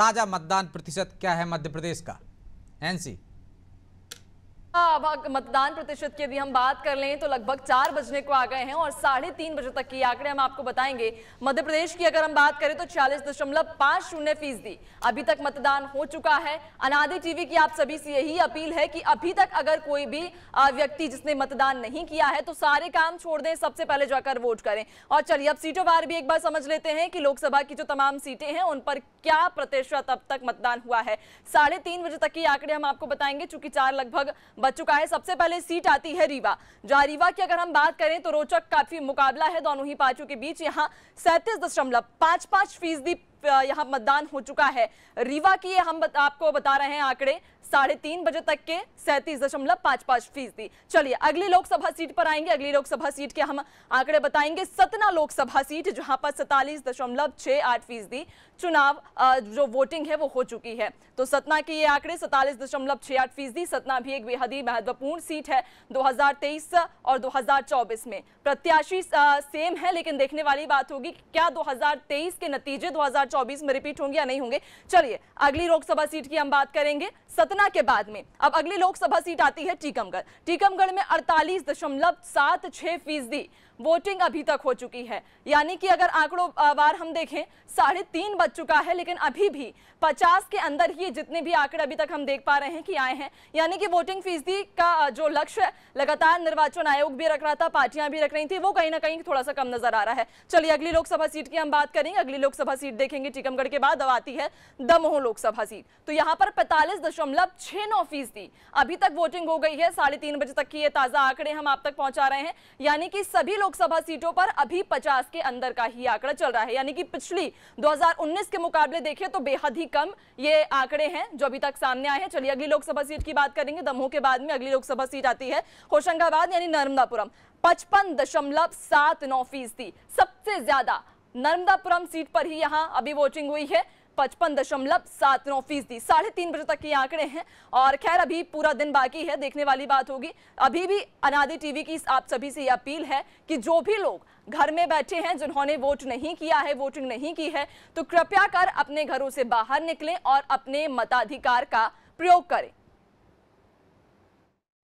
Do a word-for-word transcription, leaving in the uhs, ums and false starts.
ताजा मतदान प्रतिशत क्या है मध्य प्रदेश का, एनसी? अब मतदान प्रतिशत की यदि हम बात कर लें तो लगभग चार बजने को आ गए हैं और साढ़े तीन बजे तक की आंकड़े हम आपको बताएंगे। मध्य प्रदेश की अगर हम बात करें तो छियालीस दशमलव पांच शून्य फीसदी अभी तक मतदान हो चुका है। अनादी टीवी की आप सभी से यही अपील है कि अभी तक अगर कोई भी व्यक्ति जिसने मतदान नहीं किया है तो सारे काम छोड़ दें, सबसे पहले जाकर वोट करें। और चलिए अब सीटों वार भी एक बार समझ लेते हैं कि लोकसभा की जो तमाम सीटें हैं उन पर क्या प्रतिशत अब तक मतदान हुआ है। साढ़े तीन बजे तक के आंकड़े हम आपको बताएंगे, चूंकि चार लगभग बच चुका है। सबसे पहले सीट आती है रीवा। जहां रीवा की अगर हम बात करें तो रोचक काफी मुकाबला है दोनों ही पार्टियों के बीच। यहां सैंतीस दशमलव पांच पांच फीसदी यहाँ मतदान हो चुका है। रीवा की हम बत, आपको बता रहे हैं आंकड़े साढ़े तीन बजे तक के सैंतीस दशमलव पांच पांच फीसदी। चलिए अगली लोकसभा सीट पर आएंगे। अगली लोकसभा सीट के हम आंकड़े बताएंगे। सतना लोकसभा सीट जहां पर सैतालीस दशमलव छह आठ फीसदी चुनाव जो वोटिंग है वो हो चुकी है। तो सतना के ये आंकड़े सैतालीस दशमलव छह आठ फीसदी। सतना भी एक बेहद ही महत्वपूर्ण सीट है। दो हजार तेईस और दो हजार चौबीस में प्रत्याशी सेम है, लेकिन देखने वाली बात होगी क्या दो हजार तेईस के नतीजे दो हजार चौबीस में रिपीट होंगे या नहीं होंगे। चलिए अगली लोकसभा सीट की हम बात करेंगे सतना के बाद में। अब अगली लोकसभा सीट आती है टीकमगढ़। टीकमगढ़ में अड़तालीस दशमलव सात छह फीसदी वोटिंग अभी तक हो चुकी है। यानी कि अगर आंकड़ों बार हम देखें साढ़े तीन बज चुका है, लेकिन अभी भी पचास के अंदर ही जितने भी आंकड़े अभी तक हम देख पा रहे हैं कि आए हैं। यानी कि वोटिंग फीसदी का जो लक्ष्य है लगातार निर्वाचन आयोग भी रख रहा था, पार्टियां भी रख रही थी, वो कहीं ना कहीं थोड़ा सा कम नजर आ रहा है। चलिए अगली लोकसभा सीट की हम बात करेंगे। अगली लोकसभा सीट देखेंगे टीकमगढ़ के बाद। अब आती है दमोह लोकसभा सीट। तो यहाँ पर पैंतालीस दशमलव छह नौ फीसदी अभी तक वोटिंग हो गई है। साढ़े तीन बजे तक की ये ताजा आंकड़े हम आप तक पहुंचा रहे हैं। यानी कि सभी लोकसभा सीटों पर अभी पचास के अंदर का ही आंकड़ा चल रहा है। यानी कि पिछली दो हजार उन्नीस के मुकाबले देखें तो बेहद ही कम ये आंकड़े हैं जो अभी तक सामने आए हैं। चलिए अगली लोकसभा सीट की बात करेंगे। दमोह के बाद में अगली लोकसभा सीट आती है होशंगाबाद यानी नर्मदापुरम। पचपन दशमलव सात नौ फीसदी सबसे ज्यादा नर्मदापुरम सीट पर ही यहाँ अभी वोटिंग हुई है। पचपन दशमलव सात नौ फीसदी साढ़े तीन बजे तक के आंकड़े हैं। और खैर अभी पूरा दिन बाकी है, देखने वाली बात होगी। अभी भी अनादी टीवी की आप सभी से ये अपील है कि जो भी लोग घर में बैठे हैं, जिन्होंने वोट नहीं किया है, वोटिंग नहीं की है, तो कृपया कर अपने घरों से बाहर निकलें और अपने मताधिकार का प्रयोग करें।